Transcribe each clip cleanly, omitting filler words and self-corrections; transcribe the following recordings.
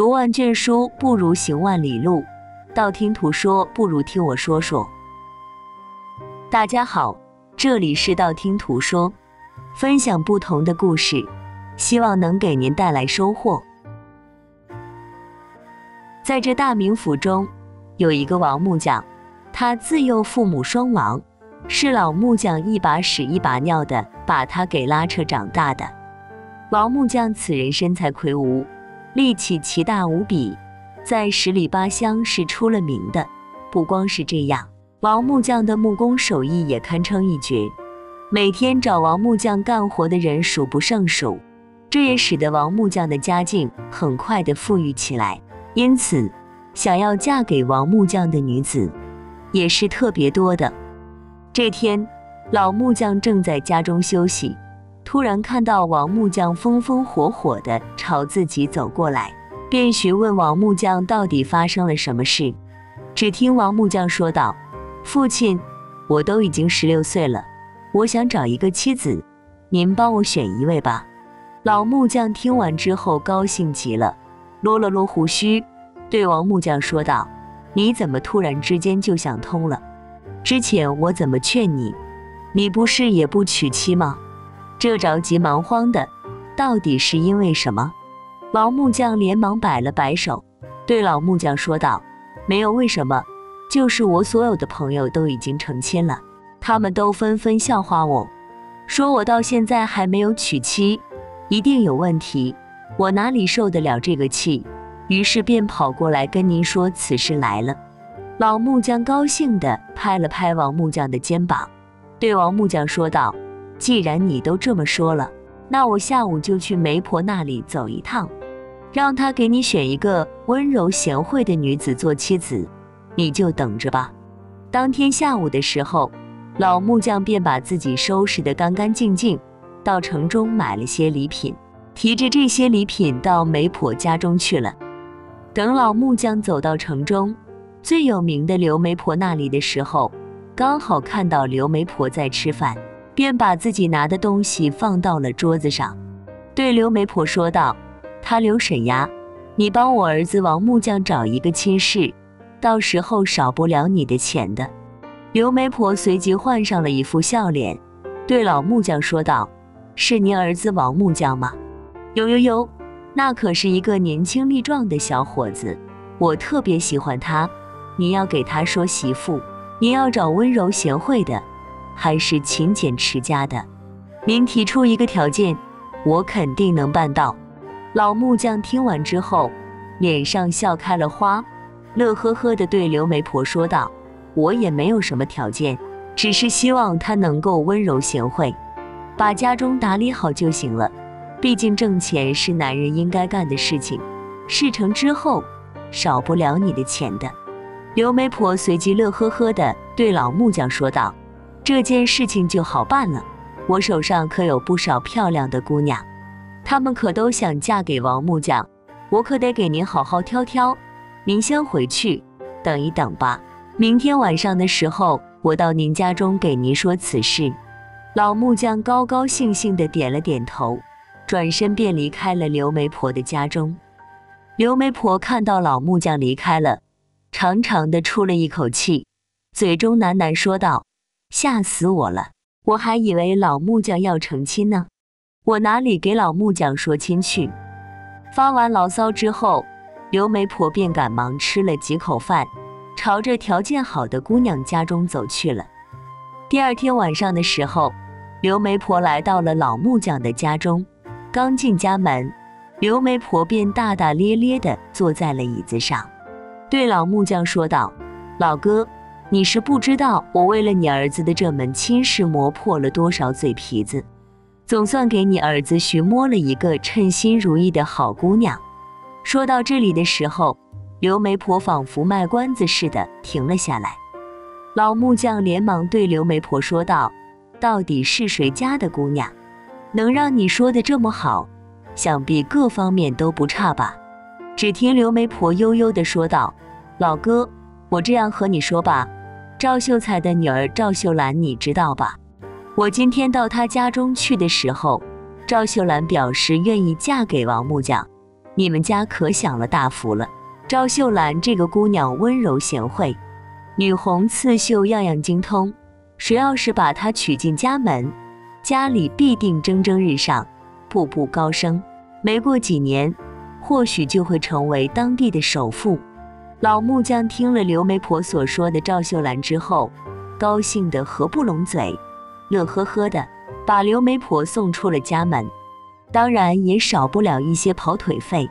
读万卷书不如行万里路，道听途说不如听我说说。大家好，这里是道听途说，分享不同的故事，希望能给您带来收获。在这大名府中，有一个王木匠，他自幼父母双亡，是老木匠一把屎一把尿的把他给拉扯长大的。王木匠此人身材魁梧，力气奇大无比，在十里八乡是出了名的。不光是这样，王木匠的木工手艺也堪称一绝，每天找王木匠干活的人数不胜数，这也使得王木匠的家境很快的富裕起来。因此，想要嫁给王木匠的女子也是特别多的。这天，老木匠正在家中休息，突然看到王木匠风风火火地朝自己走过来，便询问王木匠到底发生了什么事。只听王木匠说道：“父亲，我都已经16岁了，我想找一个妻子，您帮我选一位吧。”老木匠听完之后高兴极了，啰了啰胡须，对王木匠说道：“你怎么突然之间就想通了？之前我怎么劝你，你不是也不娶妻吗？这着急忙慌的，到底是因为什么？”王木匠连忙摆了摆手，对老木匠说道：“没有为什么，就是我所有的朋友都已经成亲了，他们都纷纷笑话我，说我到现在还没有娶妻，一定有问题，我哪里受得了这个气，于是便跑过来跟您说此事来了。”老木匠高兴地拍了拍王木匠的肩膀，对王木匠说道：“既然你都这么说了，那我下午就去媒婆那里走一趟，让她给你选一个温柔贤惠的女子做妻子，你就等着吧。”当天下午的时候，老木匠便把自己收拾得干干净净，到城中买了些礼品，提着这些礼品到媒婆家中去了。等老木匠走到城中最有名的刘媒婆那里的时候，刚好看到刘媒婆在吃饭，便把自己拿的东西放到了桌子上，对刘媒婆说道：“她刘婶呀，你帮我儿子王木匠找一个亲事，到时候少不了你的钱的。”刘媒婆随即换上了一副笑脸，对老木匠说道：“是您儿子王木匠吗？哟，那可是一个年轻力壮的小伙子，我特别喜欢他，您要给他说媳妇，您要找温柔贤惠的，还是勤俭持家的。您提出一个条件，我肯定能办到。”老木匠听完之后，脸上笑开了花，乐呵呵地对刘媒婆说道：“我也没有什么条件，只是希望他能够温柔贤惠，把家中打理好就行了。毕竟挣钱是男人应该干的事情，事成之后，少不了你的钱的。”刘媒婆随即乐呵呵地对老木匠说道：“这件事情就好办了，我手上可有不少漂亮的姑娘，她们可都想嫁给王木匠，我可得给您好好挑挑。您先回去等一等吧，明天晚上的时候我到您家中给您说此事。”老木匠高高兴兴地点了点头，转身便离开了刘媒婆的家中。刘媒婆看到老木匠离开了，长长的出了一口气，嘴中喃喃说道：“吓死我了，我还以为老木匠要成亲呢，我哪里给老木匠说亲去。”发完牢骚之后，刘媒婆便赶忙吃了几口饭，朝着条件好的姑娘家中走去了。第二天晚上的时候，刘媒婆来到了老木匠的家中，刚进家门，刘媒婆便大大咧咧地坐在了椅子上，对老木匠说道：“老哥，你是不知道我为了你儿子的这门亲事磨破了多少嘴皮子，总算给你儿子寻摸了一个称心如意的好姑娘。”说到这里的时候，刘媒婆仿佛卖关子似的停了下来。老木匠连忙对刘媒婆说道：“到底是谁家的姑娘，能让你说得这么好，想必各方面都不差吧？”只听刘媒婆悠悠地说道：“老哥，我这样和你说吧，赵秀才的女儿赵秀兰你知道吧？我今天到她家中去的时候，赵秀兰表示愿意嫁给王木匠，你们家可享了大福了。”赵秀兰这个姑娘温柔贤惠，女红刺绣样样精通，谁要是把她娶进家门，家里必定蒸蒸日上，步步高升。没过几年，或许就会成为当地的首富。老木匠听了刘媒婆所说的赵秀兰之后，高兴得合不拢嘴，乐呵呵的把刘媒婆送出了家门，当然也少不了一些跑腿费。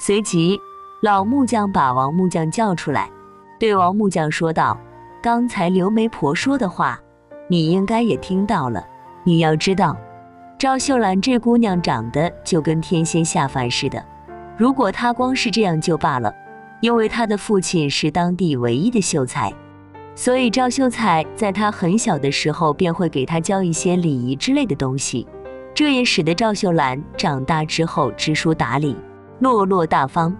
随即，老木匠把王木匠叫出来，对王木匠说道：“刚才刘媒婆说的话，你应该也听到了。你要知道，赵秀兰这姑娘长得就跟天仙下凡似的。如果她光是这样就罢了，因为她的父亲是当地唯一的秀才，所以赵秀才在她很小的时候便会给她教一些礼仪之类的东西，这也使得赵秀兰长大之后知书达理，落落大方。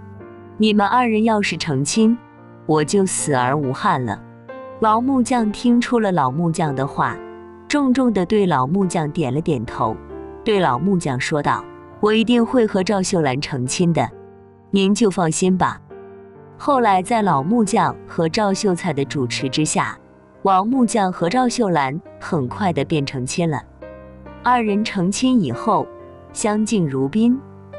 你们二人要是成亲，我就死而无憾了。”王木匠听出了老木匠的话，重重地对老木匠点了点头，对老木匠说道：“我一定会和赵秀兰成亲的，您就放心吧。”后来在老木匠和赵秀才的主持之下，王木匠和赵秀兰很快地便成亲了。二人成亲以后，相敬如宾，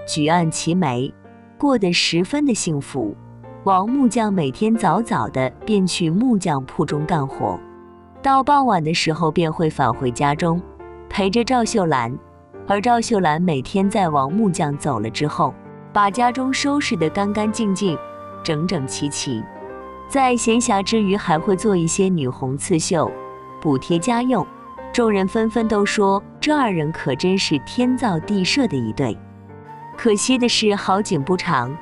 举案齐眉，过得十分的幸福。王木匠每天早早的便去木匠铺中干活，到傍晚的时候便会返回家中，陪着赵秀兰。而赵秀兰每天在王木匠走了之后，把家中收拾得干干净净、整整齐齐，在闲暇之余还会做一些女红刺绣，补贴家用。众人纷纷都说，这二人可真是天造地设的一对。可惜的是，好景不长，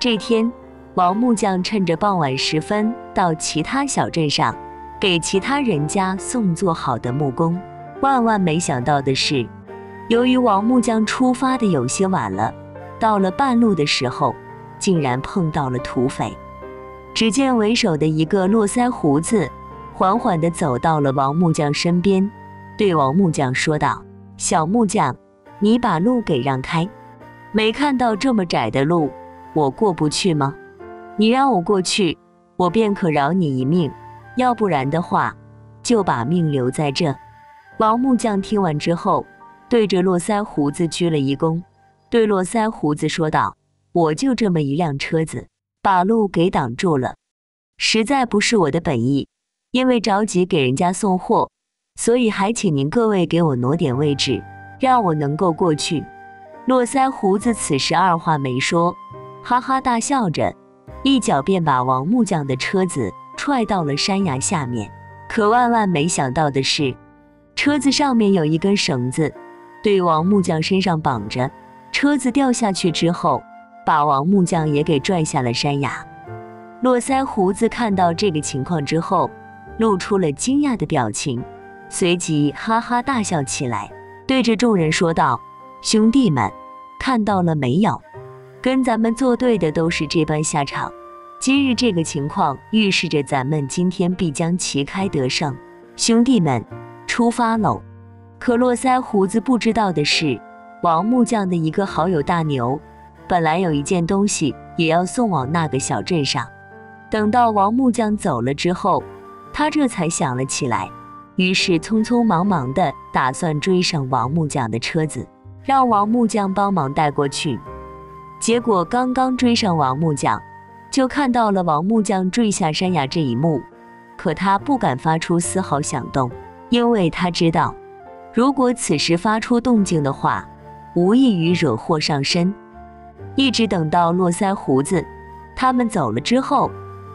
这天王木匠趁着傍晚时分到其他小镇上，给其他人家送做好的木工。万万没想到的是，由于王木匠出发的有些晚了，到了半路的时候，竟然碰到了土匪。只见为首的一个络腮胡子缓缓地走到了王木匠身边，对王木匠说道：“小木匠，你把路给让开，没看到这么窄的路，我过不去吗？你让我过去，我便可饶你一命，要不然的话，就把命留在这。”王木匠听完之后，对着络腮胡子鞠了一躬，对络腮胡子说道：“我就这么一辆车子，把路给挡住了，实在不是我的本意，因为着急给人家送货，所以还请您各位给我挪点位置，让我能够过去。”络腮胡子此时二话没说，哈哈大笑着，一脚便把王木匠的车子踹到了山崖下面。可万万没想到的是，车子上面有一根绳子，对王木匠身上绑着，车子掉下去之后，把王木匠也给拽下了山崖。络腮胡子看到这个情况之后，露出了惊讶的表情，随即哈哈大笑起来，对着众人说道：“兄弟们，看到了没有？跟咱们作对的都是这般下场。今日这个情况预示着咱们今天必将旗开得胜，兄弟们，出发喽！”可络腮胡子不知道的是，王木匠的一个好友大牛，本来有一件东西也要送往那个小镇上，等到王木匠走了之后，他这才想了起来，于是匆匆忙忙的打算追上王木匠的车子，让王木匠帮忙带过去。结果刚刚追上王木匠，就看到了王木匠坠下山崖这一幕，可他不敢发出丝毫响动，因为他知道，如果此时发出动静的话，无异于惹祸上身。一直等到络腮胡子他们走了之后，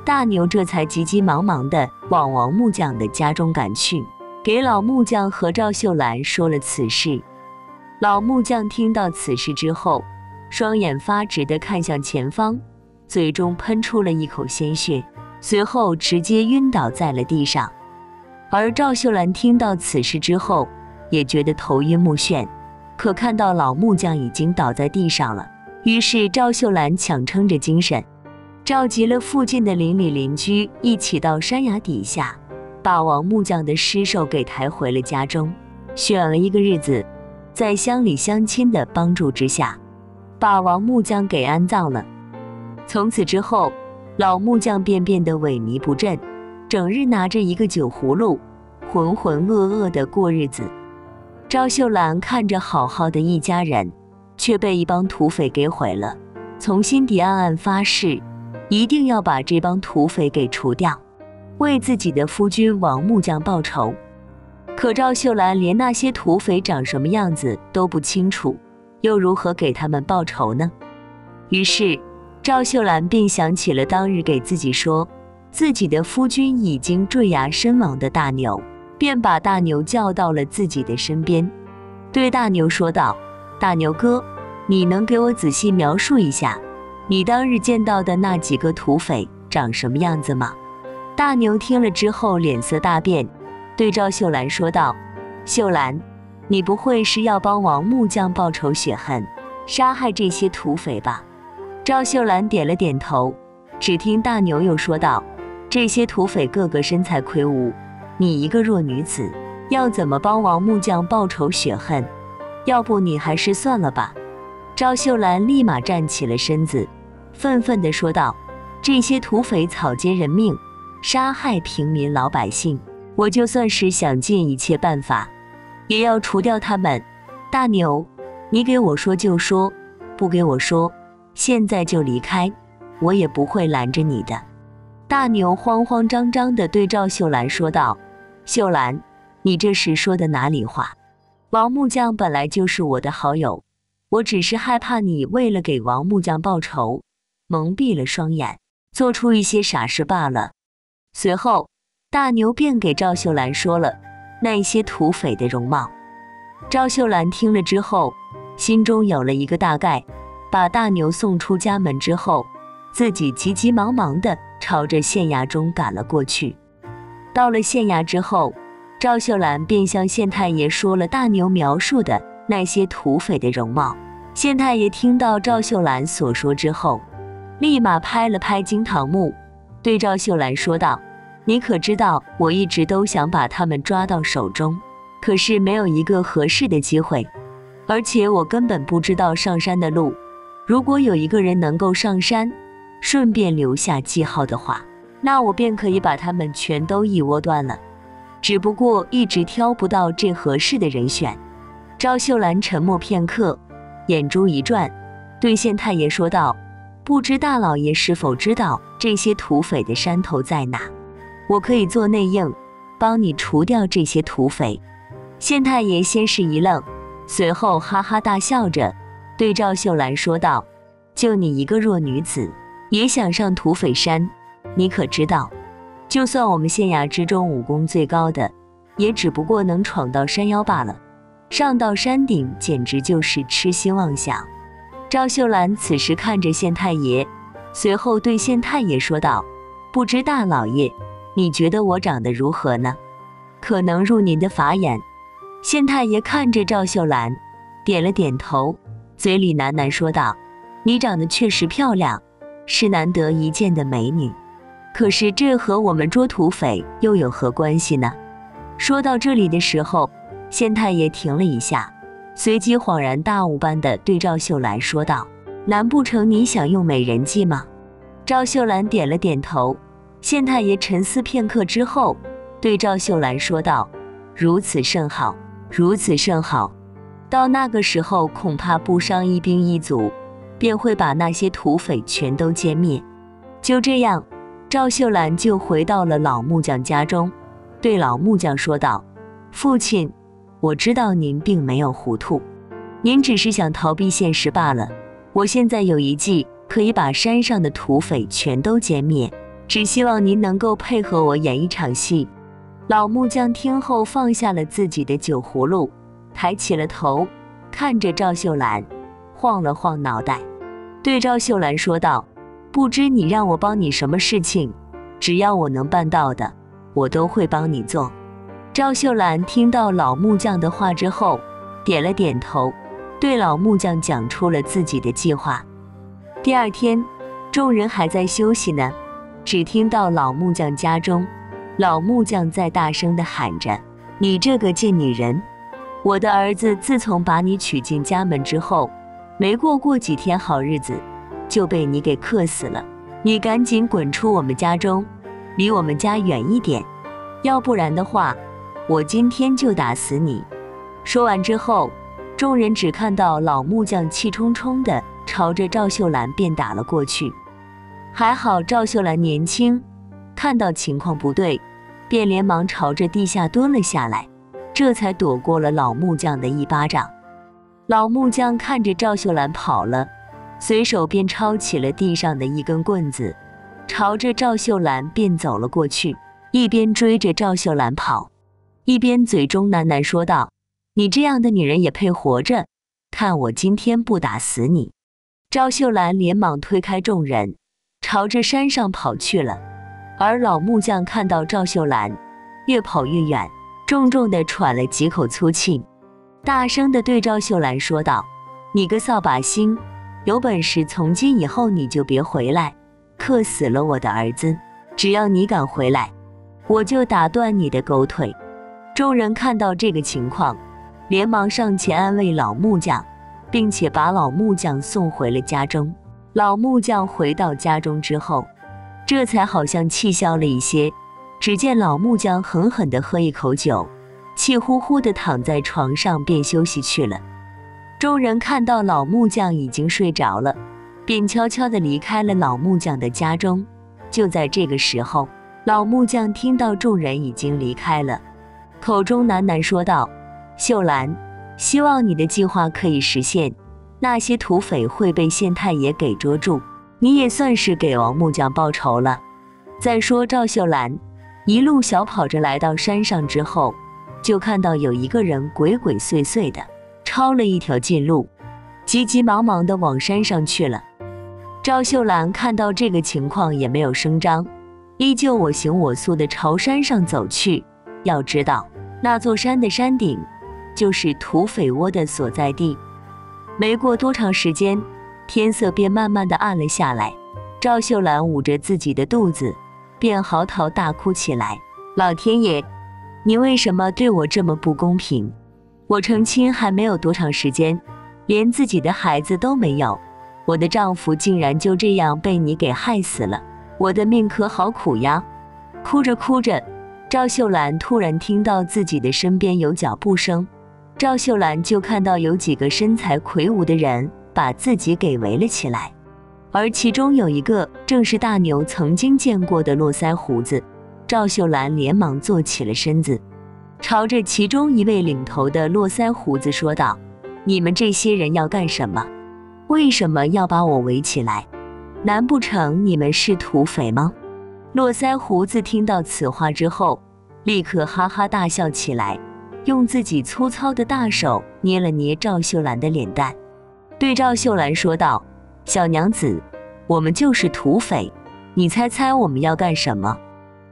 大牛这才急急忙忙地往王木匠的家中赶去，给老木匠和赵秀兰说了此事。老木匠听到此事之后，双眼发直地看向前方，嘴中喷出了一口鲜血，随后直接晕倒在了地上。而赵秀兰听到此事之后，也觉得头晕目眩，可看到老木匠已经倒在地上了，于是赵秀兰强撑着精神，召集了附近的邻里邻居一起到山崖底下，把王木匠的尸首给抬回了家中。选了一个日子，在乡里乡亲的帮助之下，把王木匠给安葬了。从此之后，老木匠便变得萎靡不振，整日拿着一个酒葫芦，浑浑噩噩地过日子。赵秀兰看着好好的一家人，却被一帮土匪给毁了，从心底暗暗发誓，一定要把这帮土匪给除掉，为自己的夫君王木匠报仇。可赵秀兰连那些土匪长什么样子都不清楚，又如何给他们报仇呢？于是，赵秀兰便想起了当日给自己说自己的夫君已经坠崖身亡的大牛，便把大牛叫到了自己的身边，对大牛说道：“大牛哥，你能给我仔细描述一下你当日见到的那几个土匪长什么样子吗？”大牛听了之后脸色大变，对赵秀兰说道：“秀兰，你不会是要帮王木匠报仇雪恨，杀害这些土匪吧？”赵秀兰点了点头。只听大牛又说道：“这些土匪个个身材魁梧，你一个弱女子，要怎么帮王木匠报仇雪恨？要不你还是算了吧。”赵秀兰立马站起了身子，愤愤地说道：“这些土匪草菅人命，杀害平民老百姓，我就算是想尽一切办法，也要除掉他们。大牛，你给我说就说，不给我说，现在就离开，我也不会拦着你的。”大牛慌慌张张地对赵秀兰说道：“秀兰，你这是说的哪里话？王木匠本来就是我的好友，我只是害怕你为了给王木匠报仇，蒙蔽了双眼，做出一些傻事罢了。”随后，大牛便给赵秀兰说了那些土匪的容貌。赵秀兰听了之后，心中有了一个大概，把大牛送出家门之后，自己急急忙忙地朝着县衙中赶了过去。到了县衙之后，赵秀兰便向县太爷说了大牛描述的那些土匪的容貌。县太爷听到赵秀兰所说之后，立马拍了拍惊堂木，对赵秀兰说道：“你可知道我一直都想把他们抓到手中，可是没有一个合适的机会，而且我根本不知道上山的路。如果有一个人能够上山，顺便留下记号的话，那我便可以把他们全都一窝端了，只不过一直挑不到这合适的人选。”赵秀兰沉默片刻，眼珠一转，对县太爷说道：“不知大老爷是否知道这些土匪的山头在哪？我可以做内应，帮你除掉这些土匪。”县太爷先是一愣，随后哈哈大笑着对赵秀兰说道：“就你一个弱女子，也想上土匪山？你可知道，就算我们县衙之中武功最高的，也只不过能闯到山腰罢了，上到山顶简直就是痴心妄想。”赵秀兰此时看着县太爷，随后对县太爷说道：“不知大老爷，你觉得我长得如何呢？可能入您的法眼？”县太爷看着赵秀兰，点了点头，嘴里喃喃说道：“你长得确实漂亮，是难得一见的美女。可是这和我们捉土匪又有何关系呢？”说到这里的时候，县太爷停了一下，随即恍然大悟般的对赵秀兰说道：“难不成你想用美人计吗？”赵秀兰点了点头。县太爷沉思片刻之后，对赵秀兰说道：“如此甚好，如此甚好。到那个时候，恐怕不伤一兵一卒，便会把那些土匪全都歼灭。”就这样，赵秀兰就回到了老木匠家中，对老木匠说道：“父亲，我知道您并没有糊涂，您只是想逃避现实罢了。我现在有一计，可以把山上的土匪全都歼灭，只希望您能够配合我演一场戏。”老木匠听后放下了自己的酒葫芦，抬起了头，看着赵秀兰，晃了晃脑袋，对赵秀兰说道：“不知你让我帮你什么事情，只要我能办到的，我都会帮你做。”赵秀兰听到老木匠的话之后，点了点头，对老木匠讲出了自己的计划。第二天，众人还在休息呢，只听到老木匠家中，老木匠在大声地喊着：“你这个贱女人！我的儿子自从把你娶进家门之后，没过几天好日子，就被你给克死了。你赶紧滚出我们家中，离我们家远一点，要不然的话，我今天就打死你！”说完之后，众人只看到老木匠气冲冲的朝着赵秀兰便打了过去。还好赵秀兰年轻，看到情况不对，便连忙朝着地下蹲了下来，这才躲过了老木匠的一巴掌。老木匠看着赵秀兰跑了，随手便抄起了地上的一根棍子，朝着赵秀兰便走了过去，一边追着赵秀兰跑，一边嘴中喃喃说道：“你这样的女人也配活着？看我今天不打死你！”赵秀兰连忙推开众人，朝着山上跑去了。而老木匠看到赵秀兰越跑越远，重重地喘了几口粗气，大声地对赵秀兰说道：“你个扫把星，有本事从今以后你就别回来，克死了我的儿子！只要你敢回来，我就打断你的狗腿！”众人看到这个情况，连忙上前安慰老木匠，并且把老木匠送回了家中。老木匠回到家中之后，这才好像气消了一些。只见老木匠狠狠地喝一口酒，气呼呼地躺在床上便休息去了。众人看到老木匠已经睡着了，便悄悄地离开了老木匠的家中。就在这个时候，老木匠听到众人已经离开了，口中喃喃说道：“秀兰，希望你的计划可以实现，那些土匪会被县太爷给捉住，你也算是给王木匠报仇了。”再说赵秀兰一路小跑着来到山上之后，就看到有一个人鬼鬼祟祟的抄了一条近路，急急忙忙的往山上去了。赵秀兰看到这个情况也没有声张，依旧我行我素的朝山上走去。要知道那座山的山顶就是土匪窝的所在地。没过多长时间，天色便慢慢的暗了下来，赵秀兰捂着自己的肚子，便嚎啕大哭起来：“老天爷，你为什么对我这么不公平？我成亲还没有多长时间，连自己的孩子都没有，我的丈夫竟然就这样被你给害死了，我的命可好苦呀！”哭着哭着，赵秀兰突然听到自己的身边有脚步声，赵秀兰就看到有几个身材魁梧的人把自己给围了起来，而其中有一个正是大牛曾经见过的络腮胡子。赵秀兰连忙坐起了身子，朝着其中一位领头的络腮胡子说道：“你们这些人要干什么？为什么要把我围起来？难不成你们是土匪吗？”络腮胡子听到此话之后，立刻哈哈大笑起来，用自己粗糙的大手捏了捏赵秀兰的脸蛋，对赵秀兰说道：“小娘子，我们就是土匪，你猜猜我们要干什么？”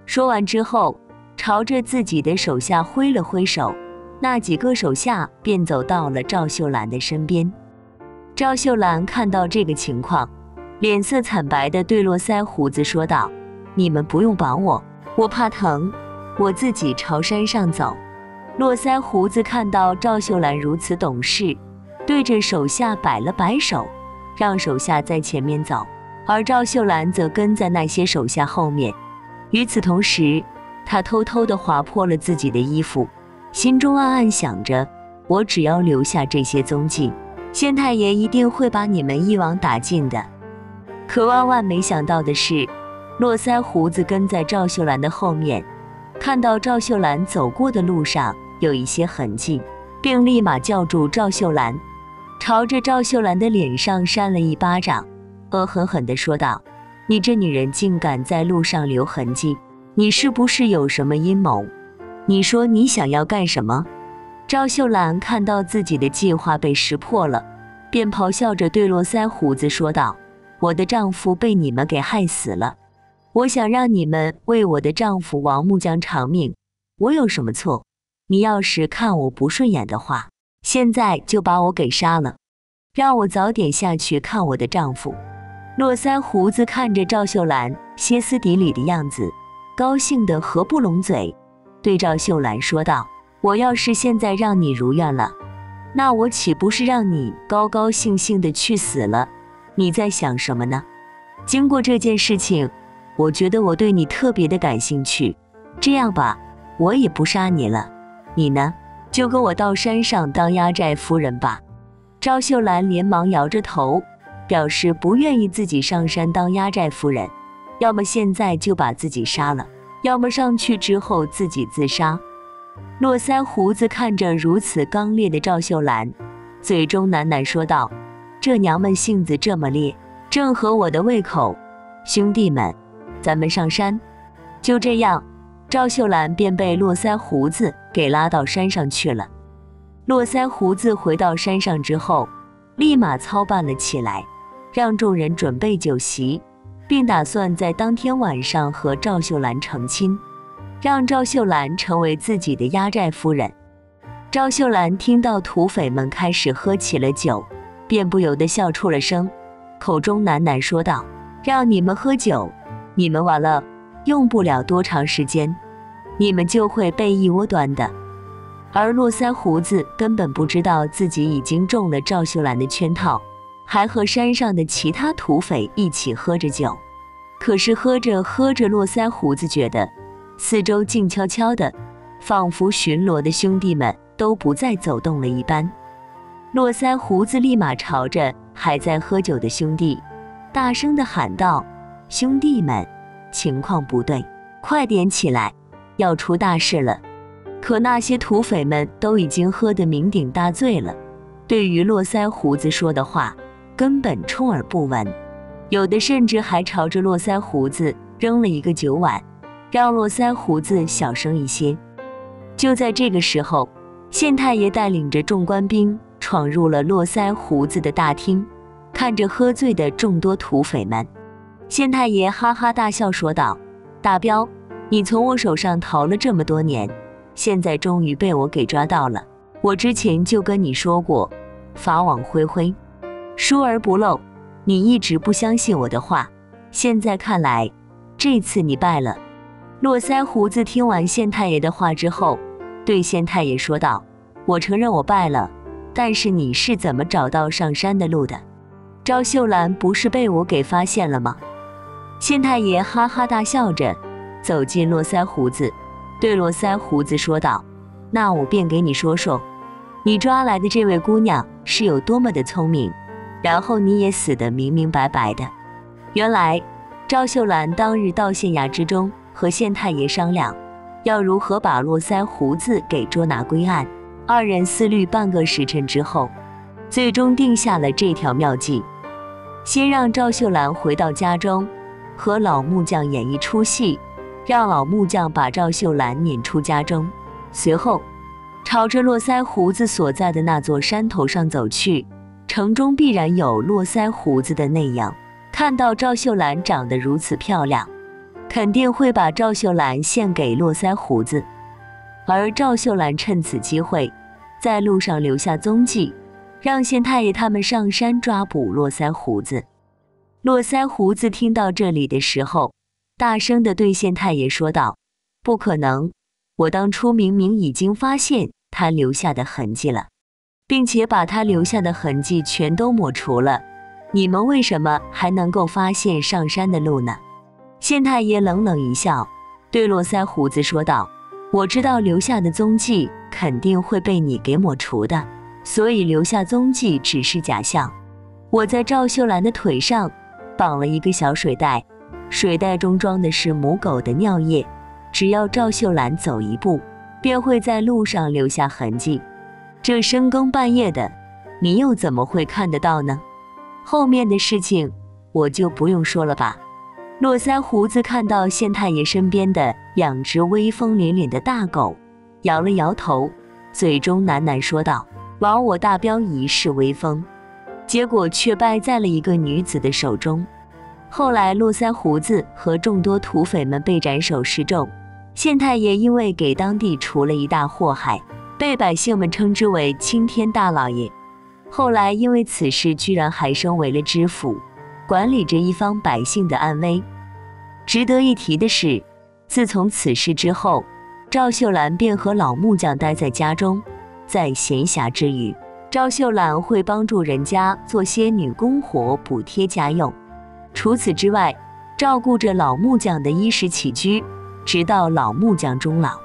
说完之后，朝着自己的手下挥了挥手，那几个手下便走到了赵秀兰的身边。赵秀兰看到这个情况，脸色惨白的对络腮胡子说道：“你们不用绑我，我怕疼，我自己朝山上走。”络腮胡子看到赵秀兰如此懂事，对着手下摆了摆手，让手下在前面走，而赵秀兰则跟在那些手下后面。与此同时，她偷偷地划破了自己的衣服，心中暗暗想着：“我只要留下这些踪迹，县太爷一定会把你们一网打尽的。”可万万没想到的是，络腮胡子跟在赵秀兰的后面，看到赵秀兰走过的路上有一些痕迹，并立马叫住赵秀兰，朝着赵秀兰的脸上扇了一巴掌，狠狠地说道：“你这女人竟敢在路上留痕迹，你是不是有什么阴谋？你说你想要干什么？”赵秀兰看到自己的计划被识破了，便咆哮着对络腮胡子说道：“我的丈夫被你们给害死了，我想让你们为我的丈夫王木匠偿命，我有什么错？你要是看我不顺眼的话，现在就把我给杀了，让我早点下去看我的丈夫。”络腮胡子看着赵秀兰歇斯底里的样子，高兴得合不拢嘴，对赵秀兰说道：“我要是现在让你如愿了，那我岂不是让你高高兴兴的去死了？你在想什么呢？经过这件事情，我觉得我对你特别的感兴趣。这样吧，我也不杀你了，你呢，就跟我到山上当压寨夫人吧。赵秀兰连忙摇着头，表示不愿意自己上山当压寨夫人，要么现在就把自己杀了，要么上去之后自己自杀。络腮胡子看着如此刚烈的赵秀兰，嘴中喃喃说道：“这娘们性子这么烈，正合我的胃口。兄弟们，咱们上山。”就这样，赵秀兰便被络腮胡子给拉到山上去了。络腮胡子回到山上之后，立马操办了起来，让众人准备酒席，并打算在当天晚上和赵秀兰成亲。让赵秀兰成为自己的压寨夫人。赵秀兰听到土匪们开始喝起了酒，便不由得笑出了声，口中喃喃说道：“让你们喝酒，你们完了，用不了多长时间，你们就会被一窝端的。”而络腮胡子根本不知道自己已经中了赵秀兰的圈套，还和山上的其他土匪一起喝着酒。可是喝着喝着，络腮胡子觉得四周静悄悄的，仿佛巡逻的兄弟们都不再走动了一般。络腮胡子立马朝着还在喝酒的兄弟大声地喊道：“兄弟们，情况不对，快点起来，要出大事了！”可那些土匪们都已经喝得酩酊大醉了，对于络腮胡子说的话根本充耳不闻，有的甚至还朝着络腮胡子扔了一个酒碗，让络腮胡子小声一些。就在这个时候，县太爷带领着众官兵闯入了络腮胡子的大厅，看着喝醉的众多土匪们，县太爷哈哈大笑说道：“大彪，你从我手上逃了这么多年，现在终于被我给抓到了。我之前就跟你说过，法网恢恢，疏而不漏，你一直不相信我的话，现在看来，这次你败了。”络腮胡子听完县太爷的话之后，对县太爷说道：“我承认我败了，但是你是怎么找到上山的路的？赵秀兰不是被我给发现了吗？”县太爷哈哈大笑着走进络腮胡子，对络腮胡子说道：“那我便给你说说，你抓来的这位姑娘是有多么的聪明，然后你也死得明明白白的。”原来，赵秀兰当日到县衙之中，和县太爷商量要如何把络腮胡子给捉拿归案，二人思虑半个时辰之后，最终定下了这条妙计：先让赵秀兰回到家中，和老木匠演一出戏，让老木匠把赵秀兰撵出家中，随后朝着络腮胡子所在的那座山头上走去。城中必然有络腮胡子的那样，看到赵秀兰长得如此漂亮，肯定会把赵秀兰献给络腮胡子，而赵秀兰趁此机会在路上留下踪迹，让县太爷他们上山抓捕络腮胡子。络腮胡子听到这里的时候，大声地对县太爷说道：“不可能，我当初明明已经发现他留下的痕迹了，并且把他留下的痕迹全都抹除了，你们为什么还能够发现上山的路呢？”县太爷冷冷一笑，对络腮胡子说道：“我知道留下的踪迹肯定会被你给抹除的，所以留下踪迹只是假象。我在赵秀兰的腿上绑了一个小水袋，水袋中装的是母狗的尿液，只要赵秀兰走一步，便会在路上留下痕迹。这深更半夜的，你又怎么会看得到呢？后面的事情我就不用说了吧。”络腮胡子看到县太爷身边的两只威风凛凛的大狗，摇了摇头，嘴中喃喃说道：“枉我大彪一世威风，结果却败在了一个女子的手中。”后来络腮胡子和众多土匪们被斩首示众，县太爷因为给当地除了一大祸害，被百姓们称之为青天大老爷。后来因为此事，居然还升为了知府，管理着一方百姓的安危。值得一提的是，自从此事之后，赵秀兰便和老木匠待在家中，在闲暇之余，赵秀兰会帮助人家做些女工活补贴家用。除此之外，照顾着老木匠的衣食起居，直到老木匠终老。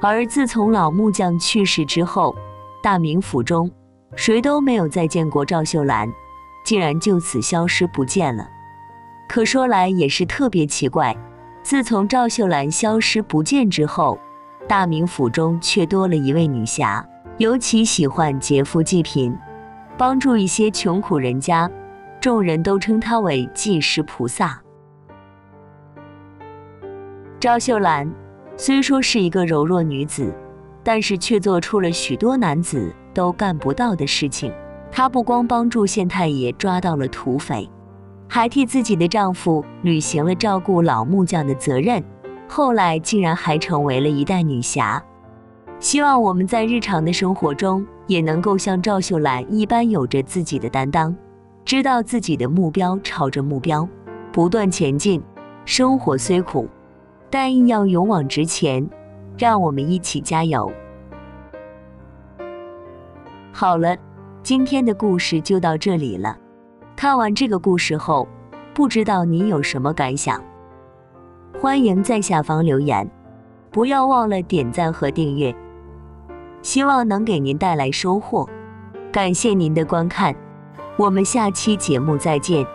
而自从老木匠去世之后，大名府中谁都没有再见过赵秀兰，竟然就此消失不见了。可说来也是特别奇怪，自从赵秀兰消失不见之后，大名府中却多了一位女侠，尤其喜欢劫富济贫，帮助一些穷苦人家，众人都称她为济世菩萨。赵秀兰虽说是一个柔弱女子，但是却做出了许多男子都干不到的事情。她不光帮助县太爷抓到了土匪，还替自己的丈夫履行了照顾老木匠的责任，后来竟然还成为了一代女侠。希望我们在日常的生活中也能够像赵秀兰一般，有着自己的担当，知道自己的目标，朝着目标不断前进。生活虽苦，但亦要勇往直前，让我们一起加油。好了，今天的故事就到这里了。看完这个故事后，不知道你有什么感想？欢迎在下方留言，不要忘了点赞和订阅。希望能给您带来收获，感谢您的观看，我们下期节目再见。